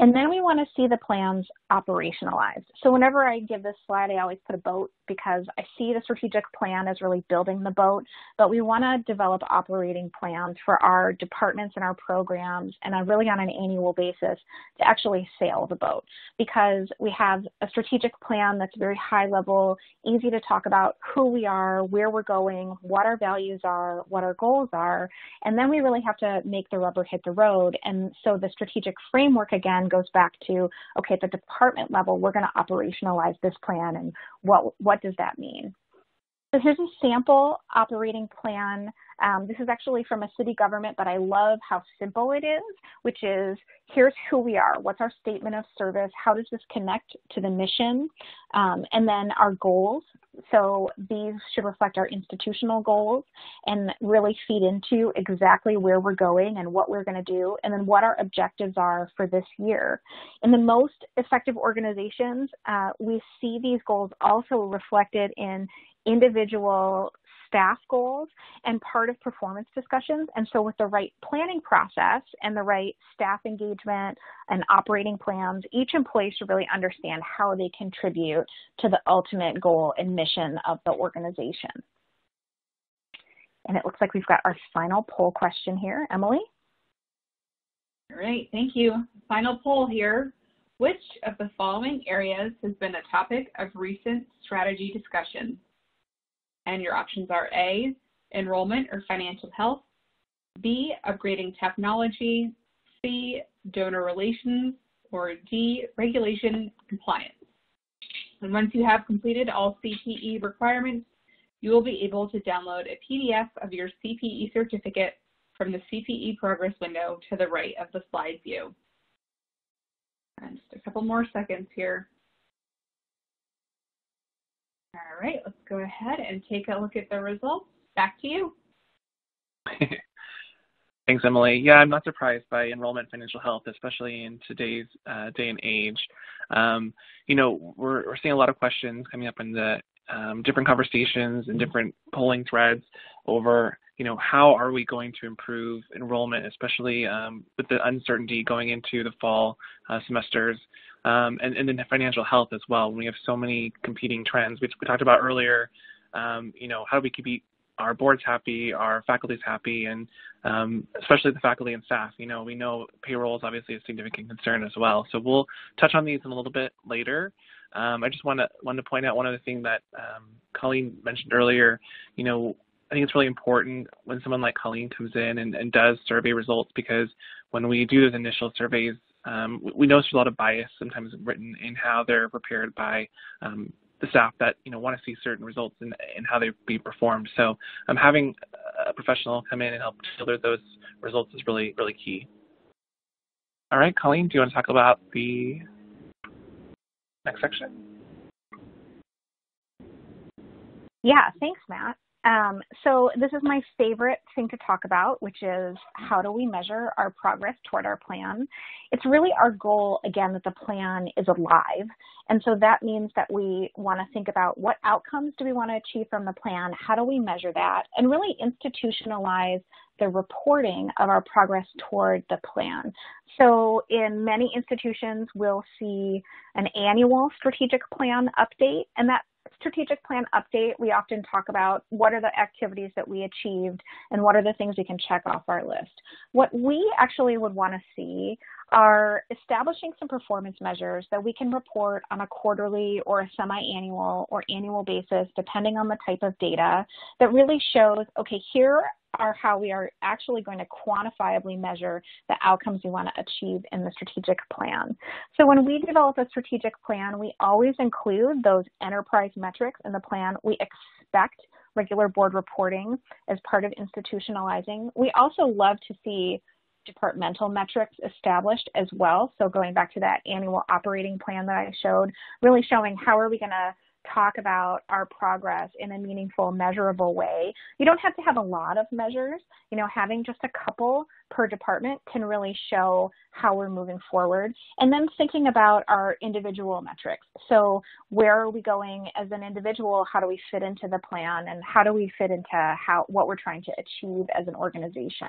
And then we want to see the plans operationalized. So whenever I give this slide, I always put a boat because I see the strategic plan as really building the boat, but we want to develop operating plans for our departments and our programs, and I really on an annual basis to actually sail the boat, because we have a strategic plan that's very high level, easy to talk about who we are, where we're going, what our values are, what our goals are, and then we really have to make the rubber hit the road. And so the strategic framework, again, goes back to, okay, at the department level, we're going to operationalize this plan, and what what does that mean? So here's a sample operating plan. Um, this is actually from a city government, but I love how simple it is, which is, here's who we are. What's our statement of service? How does this connect to the mission? Um, and then our goals. So these should reflect our institutional goals and really feed into exactly where we're going and what we're going to do, and then what our objectives are for this year. In the most effective organizations, uh, we see these goals also reflected in individual staff goals and part of performance discussions. And so with the right planning process and the right staff engagement and operating plans, each employee should really understand how they contribute to the ultimate goal and mission of the organization. And it looks like we've got our final poll question here. Emily? All right, thank you. Final poll here. Which of the following areas has been a topic of recent strategy discussion? And your options are A, enrollment or financial health, B, upgrading technology, C, donor relations, or D, regulation compliance. And once you have completed all C P E requirements, you will be able to download a P D F of your C P E certificate from the C P E progress window to the right of the slide view. And just a couple more seconds here. All right, let's go ahead and take a look at the results. Back to you. Thanks, Emily. Yeah, I'm not surprised by enrollment financial health, especially in today's uh, day and age. Um, you know, we're, we're seeing a lot of questions coming up in the um, different conversations and different polling threads over, you know, how are we going to improve enrollment, especially um, with the uncertainty going into the fall uh, semesters, um, and, and then financial health as well. We have so many competing trends, which we talked about earlier. Um, you know, how do we compete? Our board's happy, our faculty's happy, and um, especially the faculty and staff. You know, we know payroll is obviously a significant concern as well. So we'll touch on these in a little bit later. Um, I just want to want to point out one other thing that um, Colleen mentioned earlier. You know, I think it's really important when someone like Colleen comes in and, and does survey results, because when we do those initial surveys, um, we, we notice a lot of bias sometimes written in how they're prepared by um, the staff that, you know, want to see certain results and how they be performed. So um, having a professional come in and help deliver those results is really, really key. All right, Colleen, do you want to talk about the next section? Yeah, thanks, Matt. Um, so this is my favorite thing to talk about, which is how do we measure our progress toward our plan? It's really our goal, again, that the plan is alive. And so that means that we want to think about what outcomes do we want to achieve from the plan, how do we measure that, and really institutionalize the reporting of our progress toward the plan. So in many institutions, we'll see an annual strategic plan update, and that strategic plan update, we often talk about what are the activities that we achieved and what are the things we can check off our list. What we actually would want to see are establishing some performance measures that we can report on a quarterly or a semi-annual or annual basis, depending on the type of data, that really shows, okay, here are how we are actually going to quantifiably measure the outcomes we want to achieve in the strategic plan. So when we develop a strategic plan, we always include those enterprise metrics in the plan. We expect regular board reporting as part of institutionalizing. We also love to see departmental metrics established as well. So going back to that annual operating plan that I showed, really showing how are we going to talk about our progress in a meaningful, measurable way. You don't have to have a lot of measures. You know, having just a couple per department can really show how we're moving forward. And then thinking about our individual metrics. So where are we going as an individual? How do we fit into the plan? And how do we fit into how what we're trying to achieve as an organization?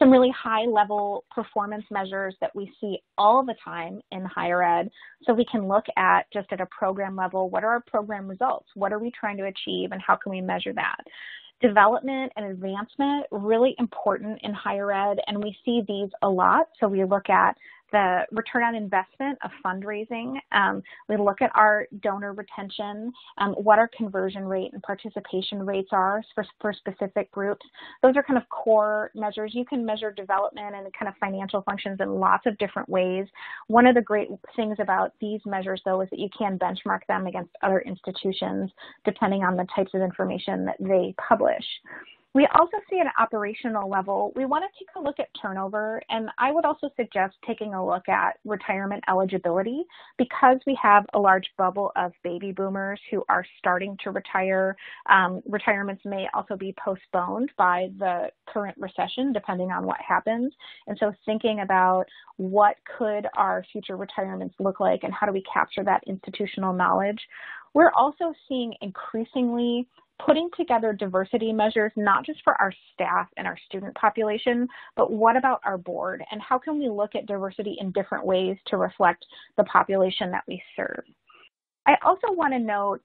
Some really high-level performance measures that we see all the time in higher ed. So we can look at, just at a program level, what are our program results? What are we trying to achieve, and how can we measure that? Development and advancement, really important in higher ed, and we see these a lot. So we look at the return on investment of fundraising. Um, we look at our donor retention, um, what our conversion rate and participation rates are for, for specific groups. Those are kind of core measures. You can measure development and kind of financial functions in lots of different ways. One of the great things about these measures, though, is that you can benchmark them against other institutions depending on the types of information that they publish. We also see at an operational level, we want to take a look at turnover, and I would also suggest taking a look at retirement eligibility, because we have a large bubble of baby boomers who are starting to retire. Um, retirements may also be postponed by the current recession, depending on what happens. And so thinking about what could our future retirements look like and how do we capture that institutional knowledge. We're also seeing increasingly putting together diversity measures, not just for our staff and our student population, but what about our board? And how can we look at diversity in different ways to reflect the population that we serve? I also want to note,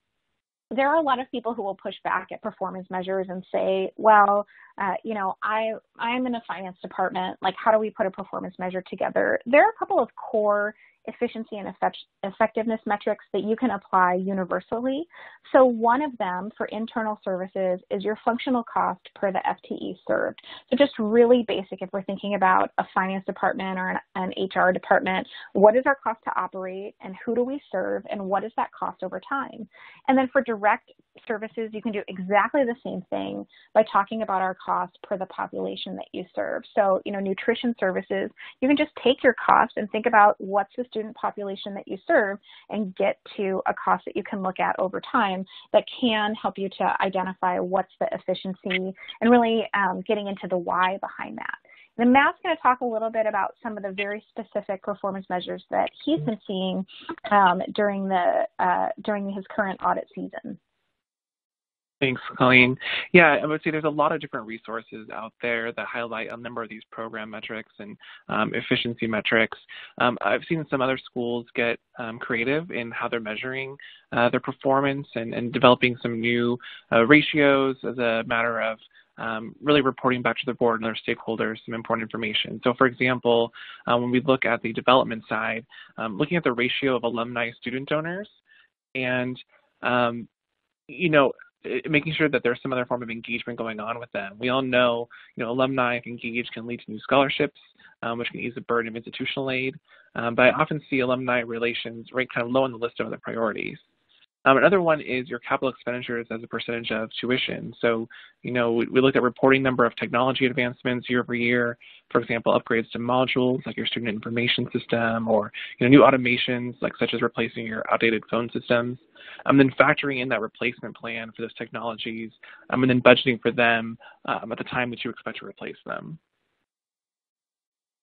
there are a lot of people who will push back at performance measures and say, well, uh, you know, I, I'm in a finance department, like how do we put a performance measure together? There are a couple of core efficiency and effect effectiveness metrics that you can apply universally. So one of them for internal services is your functional cost per the F T E served. So just really basic, if we're thinking about a finance department or an, an H R department, what is our cost to operate and who do we serve and what is that cost over time? And then for direct services, you can do exactly the same thing by talking about our cost per the population that you serve. So, you know, nutrition services, you can just take your cost and think about what's the student population that you serve and get to a cost that you can look at over time that can help you to identify what's the efficiency and really um, getting into the why behind that. And then Matt's going to talk a little bit about some of the very specific performance measures that he's been seeing um, during, the, uh, during his current audit season. Thanks, Colleen. Yeah, I would say there's a lot of different resources out there that highlight a number of these program metrics and um, efficiency metrics. Um, I've seen some other schools get um, creative in how they're measuring uh, their performance and, and developing some new uh, ratios as a matter of Um, really reporting back to the board and their stakeholders some important information. So for example, uh, when we look at the development side, um, looking at the ratio of alumni student donors and, um, you know, making sure that there's some other form of engagement going on with them. We all know, you know, alumni engaged can lead to new scholarships, um, which can ease the burden of institutional aid. Um, but I often see alumni relations ranked kind of low on the list of other priorities. Um, another one is your capital expenditures as a percentage of tuition. So, you know, we, we looked at reporting number of technology advancements year over year, for example, upgrades to modules like your student information system or, you know, new automations like such as replacing your outdated phone systems. Um, then factoring in that replacement plan for those technologies um, and then budgeting for them um, at the time that you expect to replace them.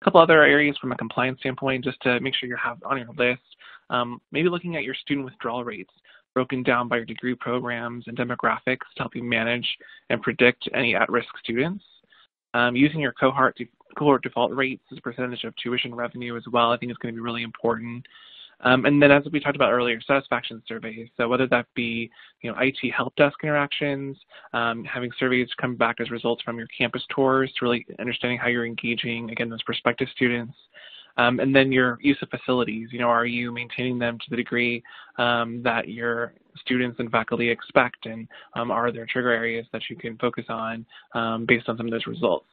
A couple other areas from a compliance standpoint, just to make sure you have on your list, um, maybe looking at your student withdrawal rates, broken down by your degree programs and demographics to help you manage and predict any at-risk students. Um, using your cohort, de cohort default rates as a percentage of tuition revenue as well, I think is going to be really important. Um, and then as we talked about earlier, satisfaction surveys. So whether that be, you know, I T help desk interactions, um, having surveys come back as results from your campus tours to really understanding how you're engaging, again, those prospective students. Um, and then your use of facilities, you know, are you maintaining them to the degree um, that your students and faculty expect, and um, are there trigger areas that you can focus on um, based on some of those results?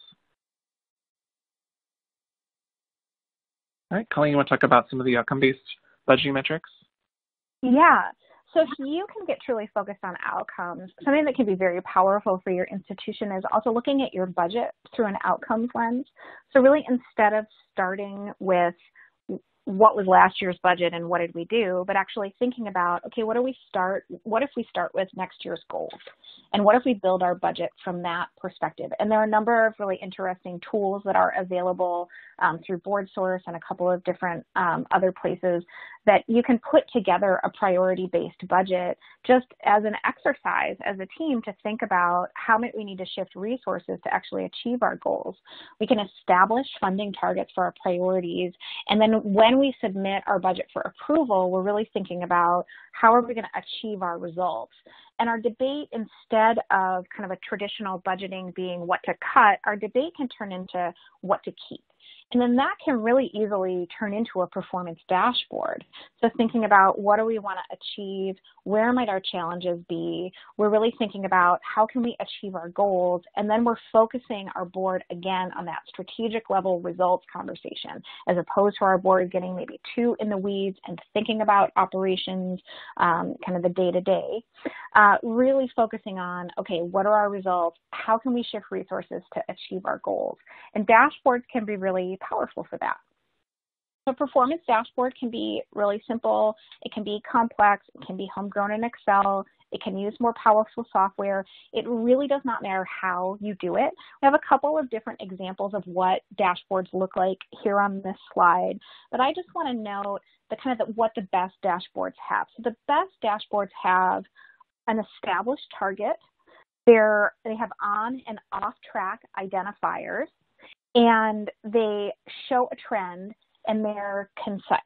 All right, Colleen, you want to talk about some of the outcome-based budgeting metrics? Yeah. So if you can get truly focused on outcomes, something that can be very powerful for your institution is also looking at your budget through an outcomes lens. So really, instead of starting with what was last year's budget and what did we do, but actually thinking about, okay, what do we start, what if we start with next year's goals? And what if we build our budget from that perspective? And there are a number of really interesting tools that are available um, through BoardSource and a couple of different um, other places that you can put together a priority-based budget just as an exercise as a team to think about how might we need to shift resources to actually achieve our goals. We can establish funding targets for our priorities, and then when we submit our budget for approval, we're really thinking about how are we going to achieve our results. And our debate, instead of kind of a traditional budgeting being what to cut, our debate can turn into what to keep. And then that can really easily turn into a performance dashboard. So thinking about what do we want to achieve, where might our challenges be, we're really thinking about how can we achieve our goals, and then we're focusing our board again on that strategic level results conversation, as opposed to our board getting maybe too in the weeds and thinking about operations, um, kind of the day-to-day, uh, really focusing on, okay, what are our results, how can we shift resources to achieve our goals? And dashboards can be really powerful for that. The performance dashboard can be really simple, it can be complex, it can be homegrown in Excel, it can use more powerful software. It really does not matter how you do it. We have a couple of different examples of what dashboards look like here on this slide, but I just want to note the kind of the, what the best dashboards have. So the best dashboards have an established target, They're, they have on and off track identifiers, and they show a trend, and they're concise.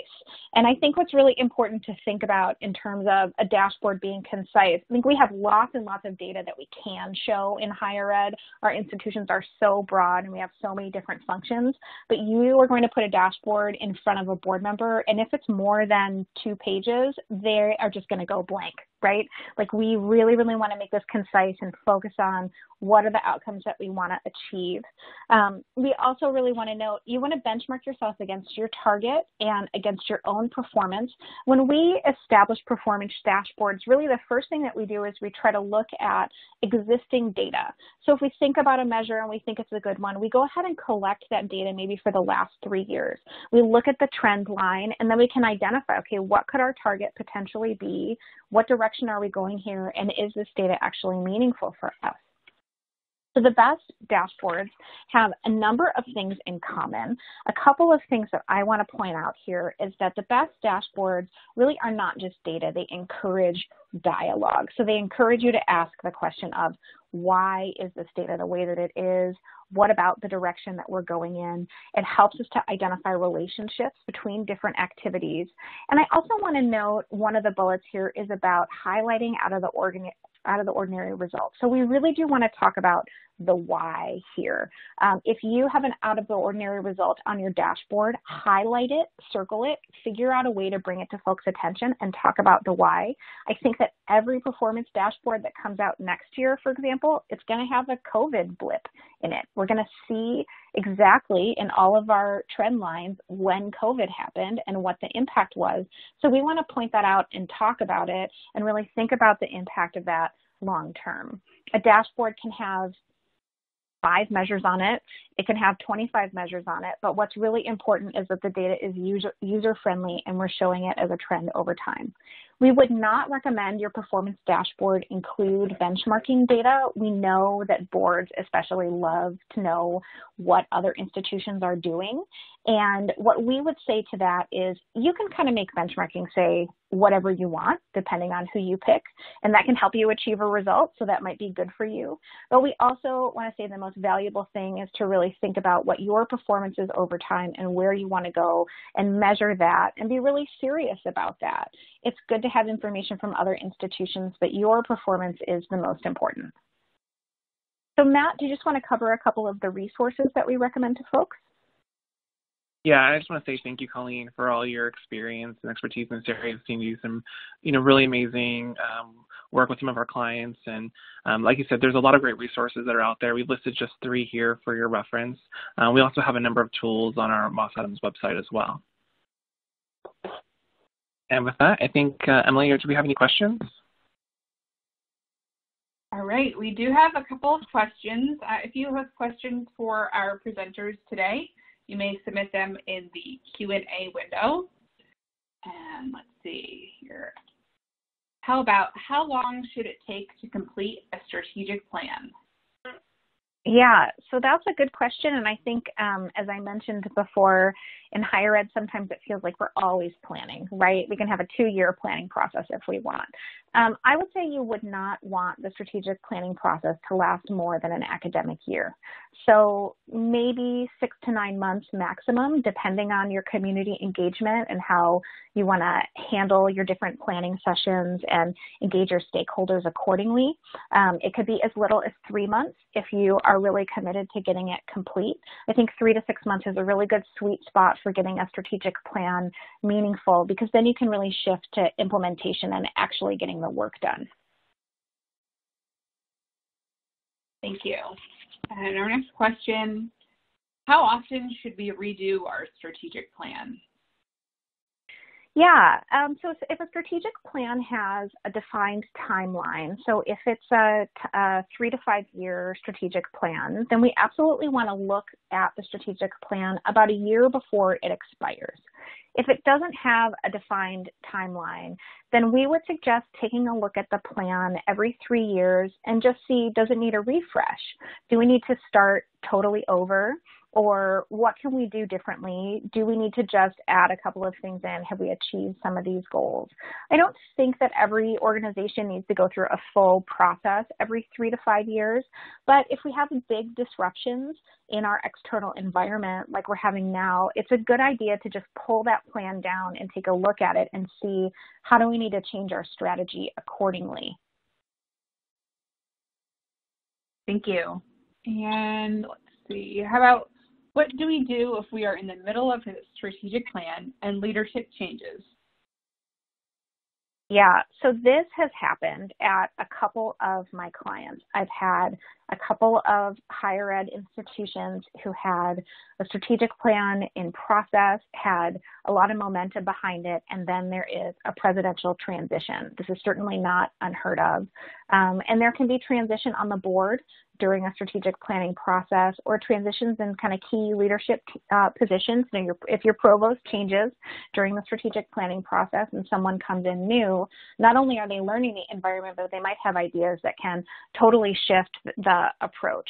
And I think what's really important to think about in terms of a dashboard being concise, I think we have lots and lots of data that we can show in higher ed. Our institutions are so broad and we have so many different functions, but you are going to put a dashboard in front of a board member, and if it's more than two pages, they are just going to go blank. right? Like we really, really want to make this concise and focus on what are the outcomes that we want to achieve. Um, we also really want to know, you want to benchmark yourself against your target and against your own performance. When we establish performance dashboards, really the first thing that we do is we try to look at existing data. So if we think about a measure and we think it's a good one, we go ahead and collect that data maybe for the last three years. We look at the trend line and then we can identify, okay, what could our target potentially be? What direction are we going here? And is this data actually meaningful for us? So the best dashboards have a number of things in common. A couple of things that I want to point out here is that the best dashboards really are not just data. They encourage dialogue. So they encourage you to ask the question of, why is this data the way that it is? What about the direction that we're going in? It helps us to identify relationships between different activities. And I also want to note one of the bullets here is about highlighting out of the organ- out of the ordinary results. So we really do want to talk about the why here. Um, if you have an out of the ordinary result on your dashboard, highlight it, circle it, figure out a way to bring it to folks' attention and talk about the why. I think that every performance dashboard that comes out next year, for example, it's going to have a COVID blip in it. We're going to see exactly in all of our trend lines when COVID happened and what the impact was. So we want to point that out and talk about it and really think about the impact of that long term. A dashboard can have five measures on it. It can have twenty-five measures on it, but what's really important is that the data is user, user-friendly and we're showing it as a trend over time. We would not recommend your performance dashboard include benchmarking data. We know that boards especially love to know what other institutions are doing. And what we would say to that is you can kind of make benchmarking say whatever you want, depending on who you pick, and that can help you achieve a result. So that might be good for you. But we also want to say the most valuable thing is to really think about what your performance is over time and where you want to go and measure that and be really serious about that. It's good to have information from other institutions, but your performance is the most important. So Matt, do you just want to cover a couple of the resources that we recommend to folks? Yeah, I just want to say thank you, Colleen, for all your experience and expertise in this area. I've seen you do some, you know, really amazing um, work with some of our clients. And um, like you said, there's a lot of great resources that are out there. We've listed just three here for your reference. Uh, we also have a number of tools on our Moss Adams website as well. And with that, I think, uh, Emily, do we have any questions? All right, we do have a couple of questions. Uh, if you have questions for our presenters today, you may submit them in the Q and A window. And let's see here. How about, how long should it take to complete a strategic plan? Yeah, so that's a good question. And I think, um, as I mentioned before, in higher ed, sometimes it feels like we're always planning, right? We can have a two-year planning process if we want. Um, I would say you would not want the strategic planning process to last more than an academic year. So maybe six to nine months maximum, depending on your community engagement and how you want to handle your different planning sessions and engage your stakeholders accordingly. Um, it could be as little as three months if you are really committed to getting it complete. I think three to six months is a really good sweet spot for getting a strategic plan meaningful, because then you can really shift to implementation and actually getting the work done. Thank you. And our next question, how often should we redo our strategic plan? Yeah, um, so if a strategic plan has a defined timeline, so if it's a, a three to five year strategic plan, then we absolutely want to look at the strategic plan about a year before it expires. If it doesn't have a defined timeline, then we would suggest taking a look at the plan every three years and just see, does it need a refresh? Do we need to start totally over? Or what can we do differently? Do we need to just add a couple of things in? Have we achieved some of these goals? I don't think that every organization needs to go through a full process every three to five years, but if we have big disruptions in our external environment like we're having now, it's a good idea to just pull that plan down and take a look at it and see how do we need to change our strategy accordingly. Thank you. And let's see, how about what do we do if we are in the middle of a strategic plan and leadership changes? Yeah, so this has happened at a couple of my clients. I've had a couple of higher ed institutions who had a strategic plan in process, had a lot of momentum behind it, and then there is a presidential transition. This is certainly not unheard of. Um, and there can be transition on the board during a strategic planning process, or transitions in kind of key leadership uh, positions. You know, your, if your provost changes during the strategic planning process and someone comes in new, not only are they learning the environment, but they might have ideas that can totally shift the approach.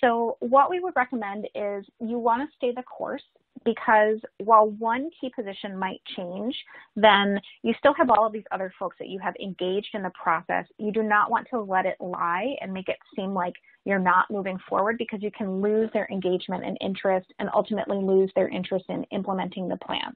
So what we would recommend is you want to stay the course, because while one key position might change, then you still have all of these other folks that you have engaged in the process. You do not want to let it lie and make it seem like you're not moving forward, because you can lose their engagement and interest, and ultimately lose their interest in implementing the plan.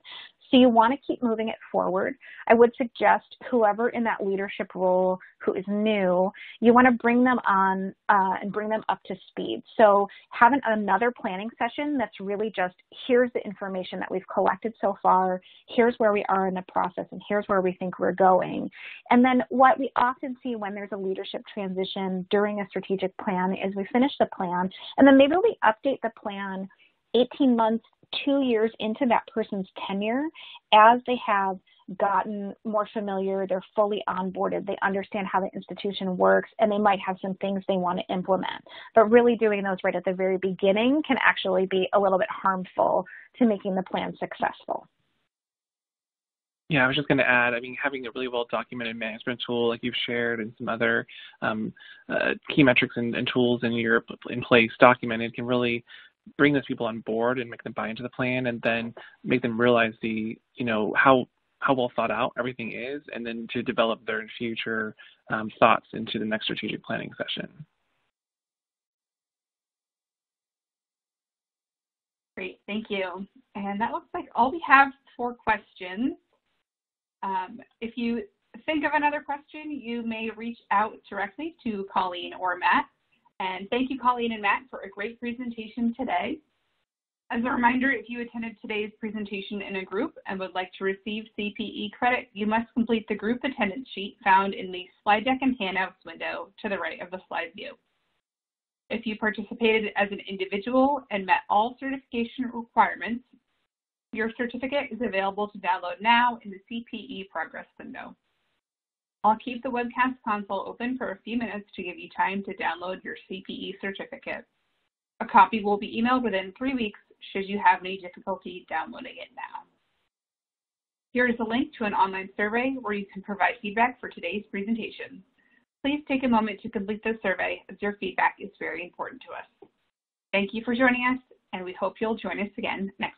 So you want to keep moving it forward. I would suggest whoever in that leadership role who is new, you want to bring them on uh, and bring them up to speed. So have an, another planning session that's really just, here's the information that we've collected so far, here's where we are in the process, and here's where we think we're going. And then what we often see when there's a leadership transition during a strategic plan is we finish the plan, and then maybe we update the plan eighteen months, two years into that person's tenure, as they have gotten more familiar, they're fully onboarded, they understand how the institution works, and they might have some things they want to implement. But really doing those right at the very beginning can actually be a little bit harmful to making the plan successful. Yeah, I was just going to add, I mean, having a really well-documented management tool like you've shared, and some other um, uh, key metrics and, and tools in your in place documented, can really bring those people on board and make them buy into the plan, and then make them realize the, you know, how how well thought out everything is, and then to develop their future um, thoughts into the next strategic planning session. Great, thank you. And that looks like all we have for questions. Um, if you think of another question, you may reach out directly to Colleen or Matt. And thank you, Colleen and Matt, for a great presentation today. As a reminder, if you attended today's presentation in a group and would like to receive C P E credit, you must complete the group attendance sheet found in the slide deck and handouts window to the right of the slide view. If you participated as an individual and met all certification requirements, your certificate is available to download now in the C P E progress window. I'll keep the webcast console open for a few minutes to give you time to download your C P E certificate. A copy will be emailed within three weeks should you have any difficulty downloading it now. Here is a link to an online survey where you can provide feedback for today's presentation. Please take a moment to complete this survey, as your feedback is very important to us. Thank you for joining us, and we hope you'll join us again next time.